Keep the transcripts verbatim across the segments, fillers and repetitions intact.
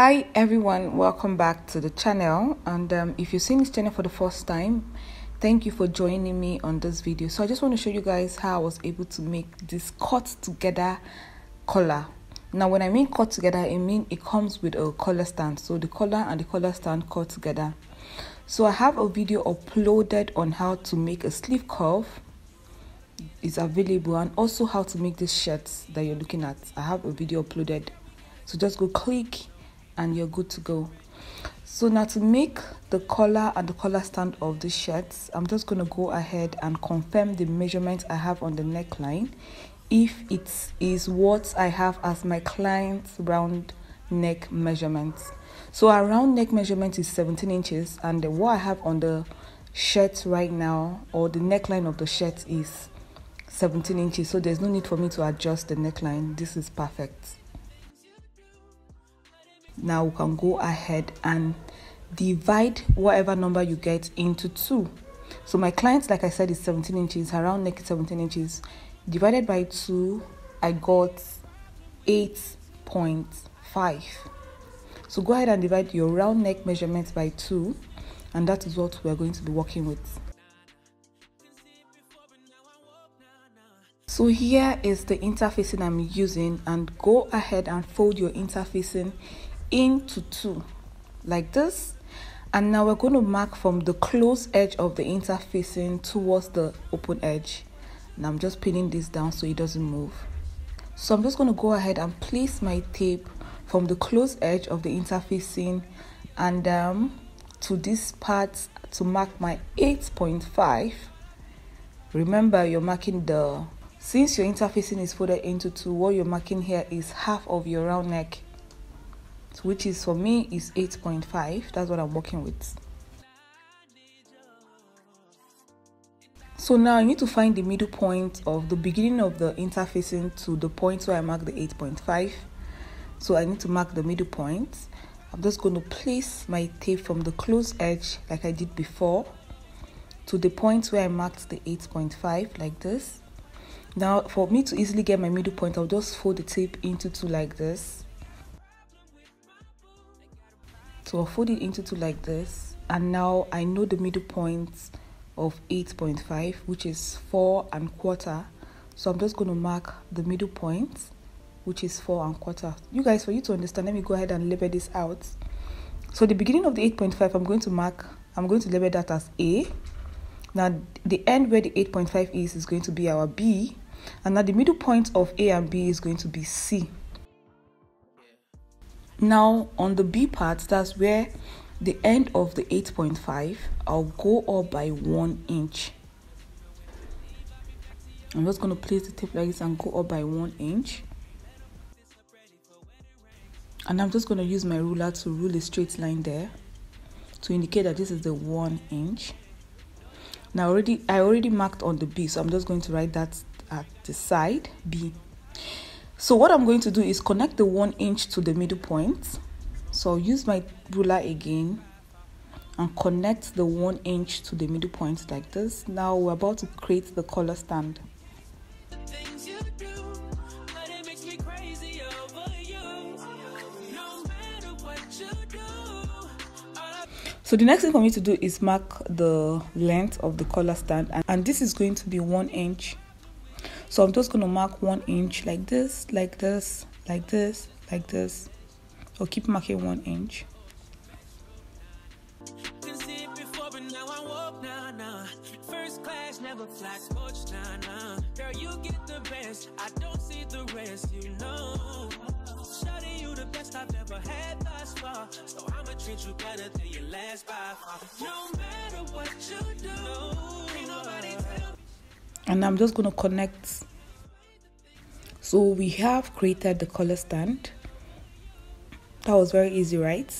Hi everyone, welcome back to the channel. And um, if you're seeing this channel for the first time, thank you for joining me on this video. So I just want to show you guys how I was able to make this cut together collar. Now when I mean cut together, I mean it comes with a collar stand, so the collar and the collar stand cut together. So I have a video uploaded on how to make a sleeve cuff, it's available, and also how to make this shirt that you're looking at. I have a video uploaded, so just go click and you're good to go. So now to make the collar and the collar stand of the shirts, I'm just gonna go ahead and confirm the measurements I have on the neckline, if it is what I have as my client's round neck measurements. So our round neck measurement is seventeen inches, and the what I have on the shirt right now, or the neckline of the shirt, is seventeen inches. So there's no need for me to adjust the neckline. This is perfect. Now we can go ahead and divide whatever number you get into two. So my client, like I said, is seventeen inches, her round neck is seventeen inches. Divided by two, I got eight point five. So go ahead and divide your round neck measurements by two, and that is what we're going to be working with. So here is the interfacing I'm using, and go ahead and fold your interfacing into two like this. And now we're going to mark from the close edge of the interfacing towards the open edge. And I'm just pinning this down so it doesn't move. So I'm just going to go ahead and place my tape from the close edge of the interfacing and um, to this part to mark my eight point five. Remember, you're marking the, since your interfacing is folded into two, what you're marking here is half of your round neck, which is, for me, is eight point five. That's what I'm working with. So now I need to find the middle point of the beginning of the interfacing to the point where I mark the eight point five. So I need to mark the middle point. I'm just going to place my tape from the close edge, like I did before, to the point where I marked the eight point five, like this. Now for me to easily get my middle point, I'll just fold the tape into two like this. So I'll fold it into two like this, and now I know the middle point of eight point five, which is four and quarter. So I'm just going to mark the middle point, which is four and quarter. You guys, for you to understand, let me go ahead and label this out. So the beginning of the eight point five, I'm going to mark, I'm going to label that as A. Now the end where the eight point five is is going to be our B, and now the middle point of A and B is going to be C. Now on the B part, that's where the end of the eight point five, I'll go up by one inch. I'm just going to place the tape like this and go up by one inch. And I'm just going to use my ruler to rule a straight line there to indicate that this is the one inch. Now already, I already marked on the B, so I'm just going to write that at the side, B. So what I'm going to do is connect the one inch to the middle point. So I'll use my ruler again and connect the one inch to the middle point like this. Now we're about to create the collar stand. So the next thing for me to do is mark the length of the collar stand, and, and this is going to be one inch. So I'm just going to mark one inch like this, like this, like this, like this. I'll keep marking one inch. You better than your last five. No matter what you do. And I'm just going to connect. So we have created the collar stand. That was very easy, right?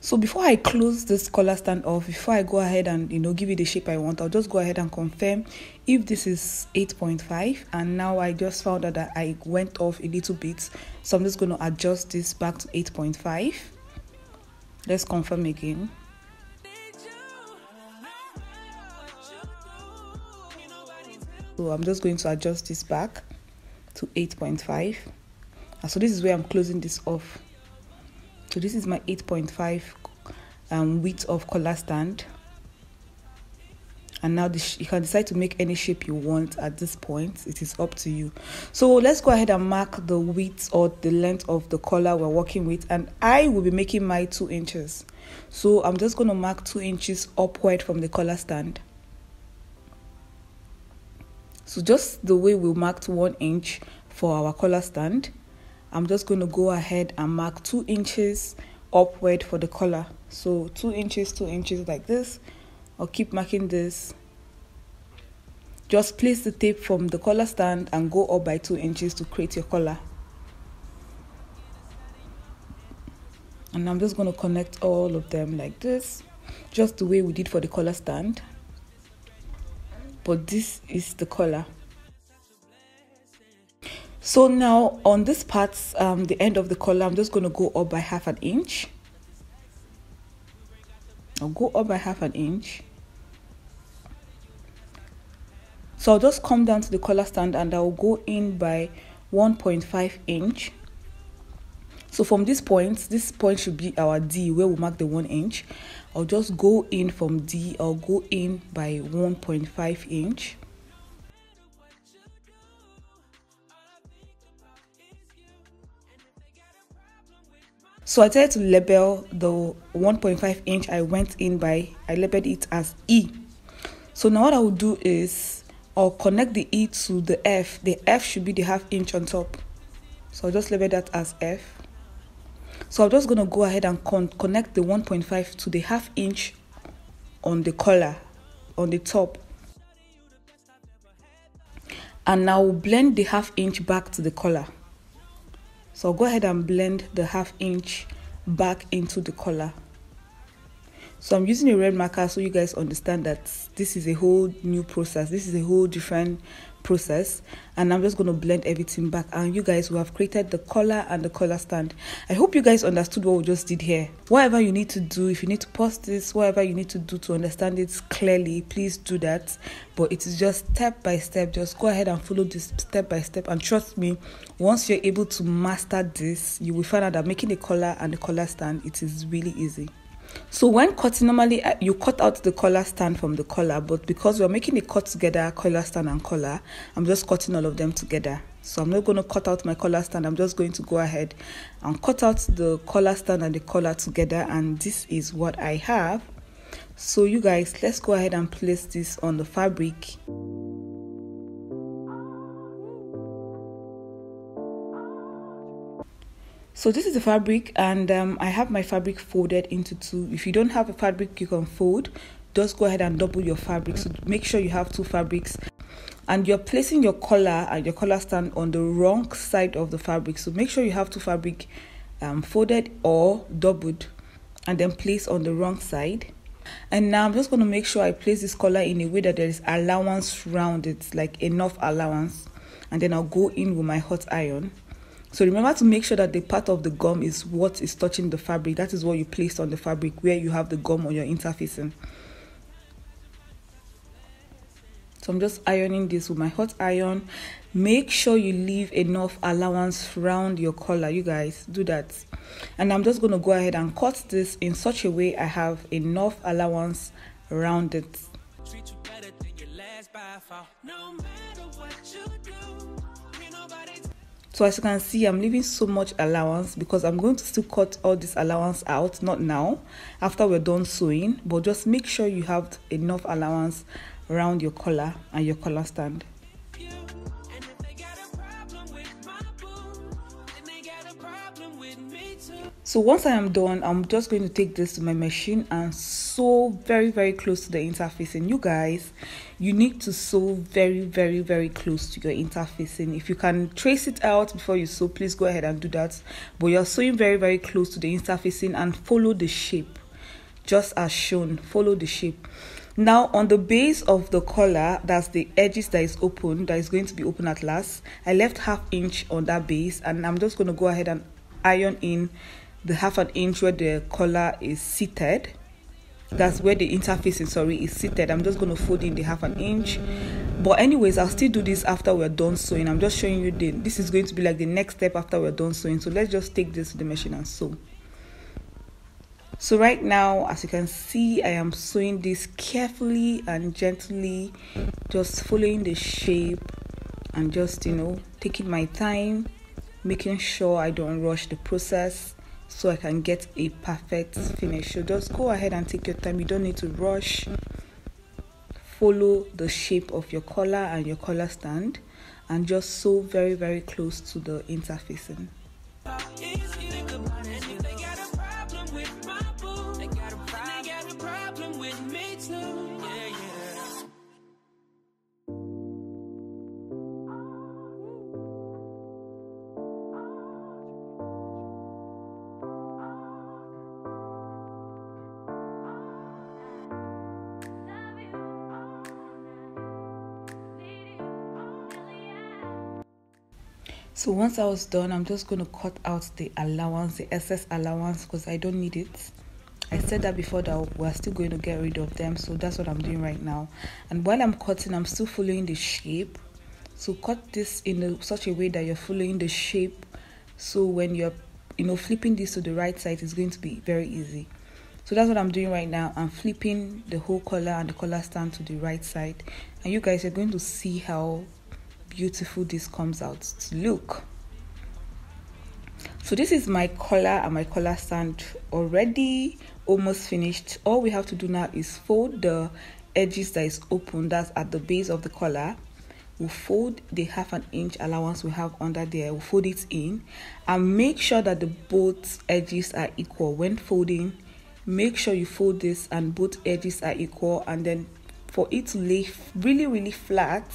So before I close this collar stand off, before I go ahead and, you know, give it the shape I want, I'll just go ahead and confirm if this is eight point five. And now I just found out that I went off a little bit, so I'm just going to adjust this back to eight point five. Let's confirm again. So I'm just going to adjust this back to eight point five. So this is where I'm closing this off. So this is my eight point five um, width of collar stand. And now this, you can decide to make any shape you want at this point. It is up to you. So let's go ahead and mark the width or the length of the collar we're working with. And I will be making my two inches. So I'm just going to mark two inches upward from the collar stand. So just the way we marked one inch for our collar stand, I'm just going to go ahead and mark two inches upward for the collar. So two inches, two inches like this. I'll keep marking this. Just place the tape from the collar stand and go up by two inches to create your collar. And I'm just going to connect all of them like this, just the way we did for the collar stand. But this is the collar. So now on this part, um, the end of the collar, I'm just going to go up by half an inch. I'll go up by half an inch. So I'll just come down to the collar stand and I'll go in by one point five inch. So from this point, this point should be our D where we mark the one inch. I'll just go in from D, I'll go in by one point five inch. So I tried to label the one point five inch I went in by, I labeled it as E. So now what I'll do is, I'll connect the E to the F. The F should be the half inch on top. So I'll just label that as F. So I'm just going to go ahead and con connect the one point five to the half inch on the collar, on the top. And now blend the half inch back to the collar. So I'll go ahead and blend the half inch back into the collar. So I'm using a red marker so you guys understand that this is a whole new process. This is a whole different process. And I'm just going to blend everything back, and you guys will have created the collar and the collar stand. I hope you guys understood what we just did here. Whatever you need to do, if you need to pause this, whatever you need to do to understand it clearly, please do that. But it is just step by step. Just go ahead and follow this step by step, and trust me, once you're able to master this, you will find out that making the collar and the collar stand, it is really easy. So when cutting, normally you cut out the collar stand from the collar, but because we're making a cut together, collar stand and collar, I'm just cutting all of them together. So I'm not going to cut out my collar stand. I'm just going to go ahead and cut out the collar stand and the collar together, and this is what I have. So you guys, let's go ahead and place this on the fabric. So this is the fabric, and um, I have my fabric folded into two. If you don't have a fabric you can fold, just go ahead and double your fabric. So make sure you have two fabrics, and you're placing your collar and your collar stand on the wrong side of the fabric. So make sure you have two fabric um, folded or doubled, and then place on the wrong side. And now I'm just going to make sure I place this collar in a way that there is allowance round it, like enough allowance. And then I'll go in with my hot iron. So remember to make sure that the part of the gum is what is touching the fabric. That is what you placed on the fabric, where you have the gum on your interfacing. So I'm just ironing this with my hot iron. Make sure you leave enough allowance around your collar. You guys, do that. And I'm just going to go ahead and cut this in such a way I have enough allowance around it. Treat you better than your last by far. No matter what you do. So as you can see, I'm leaving so much allowance because I'm going to still cut all this allowance out, not now, after we're done sewing, but just make sure you have enough allowance around your collar and your collar stand. So once I am done, I'm just going to take this to my machine and sew very, very close to the interfacing. You guys, you need to sew very, very, very close to your interfacing. If you can trace it out before you sew, please go ahead and do that. But you're sewing very, very close to the interfacing, and follow the shape, just as shown. Follow the shape. Now on the base of the collar, that's the edges that is open, that is going to be open at last, I left half inch on that base, and I'm just going to go ahead and iron in the half an inch where the collar is seated. That's where the interfacing, sorry, is seated. I'm just going to fold in the half an inch, But anyways, I'll still do this after we're done sewing. I'm just showing you the this is going to be like the next step after we're done sewing. So let's just take this to the machine and sew. So right now, as you can see, I am sewing this carefully and gently, just following the shape and just, you know, taking my time, making sure I don't rush the process so I can get a perfect finish. So just go ahead and take your time. You don't need to rush. Follow the shape of your collar and your collar stand and just sew very very close to the interfacing. So once I was done, I'm just going to cut out the allowance, the excess allowance, because I don't need it. I said that before that we're still going to get rid of them, so that's what I'm doing right now. And while I'm cutting, I'm still following the shape. So cut this in a, such a way that you're following the shape. So when you're, you know, flipping this to the right side, it's going to be very easy. So that's what I'm doing right now. I'm flipping the whole collar and the collar stand to the right side. And you guys are going to see how beautiful this comes out to look. So this is my collar and my collar stand already almost finished. All we have to do now is fold the edges that is open, that's at the base of the collar. We'll fold the half an inch allowance we have under there, we'll fold it in and make sure that the both edges are equal. When folding, make sure you fold this and both edges are equal, and then for it to lay really really flat,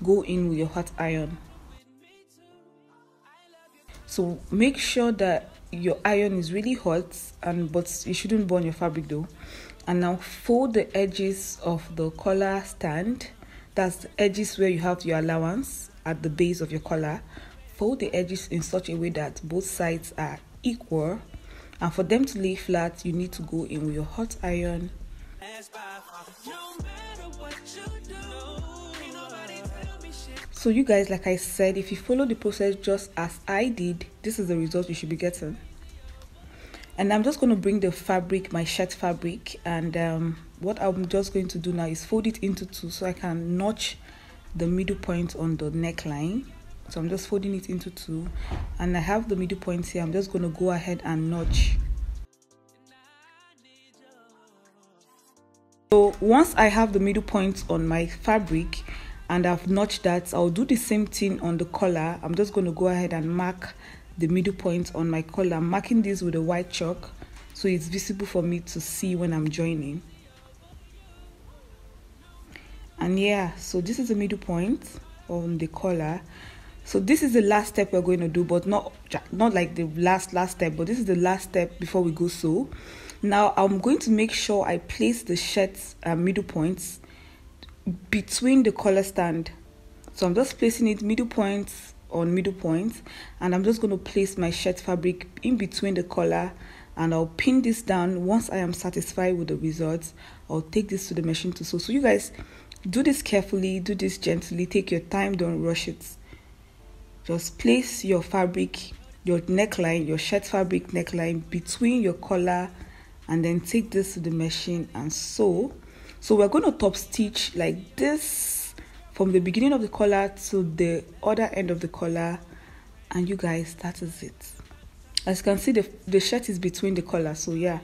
go in with your hot iron. So make sure that your iron is really hot, and but you shouldn't burn your fabric though. And now fold the edges of the collar stand, that's the edges where you have your allowance at the base of your collar. Fold the edges in such a way that both sides are equal, and for them to lay flat, you need to go in with your hot iron. So you guys, like I said, if you follow the process just as I did, this is the result you should be getting. And I'm just going to bring the fabric, my shirt fabric, and um, what I'm just going to do now is fold it into two so I can notch the middle point on the neckline. So I'm just folding it into two, and I have the middle point here. I'm just going to go ahead and notch. So once I have the middle point on my fabric, and I've notched that, I'll do the same thing on the collar. I'm just going to go ahead and mark the middle point on my collar. I'm marking this with a white chalk so it's visible for me to see when I'm joining. And yeah, so this is the middle point on the collar. So this is the last step we're going to do, but not not like the last last step, but this is the last step before we go sew. Now I'm going to make sure I place the shirt's uh, middle points between the collar stand. So I'm just placing it middle points on middle points, and I'm just going to place my shirt fabric in between the collar, and I'll pin this down. Once I am satisfied with the results, I'll take this to the machine to sew. So you guys do this carefully, do this gently, take your time, don't rush it. Just place your fabric, your neckline, your shirt fabric neckline between your collar, and then take this to the machine and sew. So we're going to top stitch like this from the beginning of the collar to the other end of the collar, and you guys, that is it. As you can see, the, the shirt is between the collar, so yeah.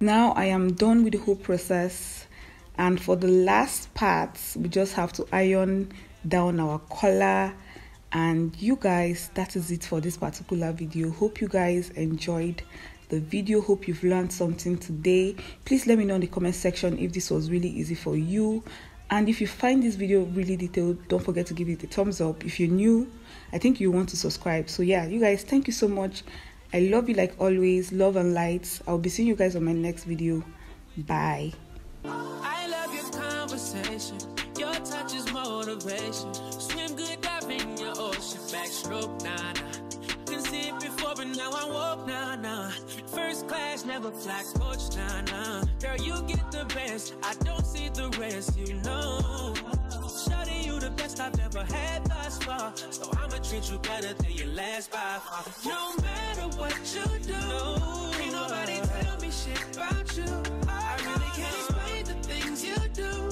Now I am done with the whole process, and for the last part we just have to iron down our collar, and you guys, that is it for this particular video. Hope you guys enjoyed the video. Hope you've learned something today. Please let me know in the comment section if this was really easy for you, and if you find this video really detailed, don't forget to give it a thumbs up. If you're new, I think you want to subscribe. So yeah, you guys, thank you so much. I love you like always. Love and lights. I'll be seeing you guys on my next video. Bye. I love your conversation. Your touch is motivation. Swim good, dive in your ocean. Backstroke, nah, nah. Before, but now I walk, nah, nah. First class, never fly, coach, nah, nah. Girl, you get the miss. I don't see the rest, you know. Shawty, you the best I've ever had thus far, so I'ma treat you better than your last by far. No matter what you do, ain't nobody tell me shit about you. I really can't explain the things you do.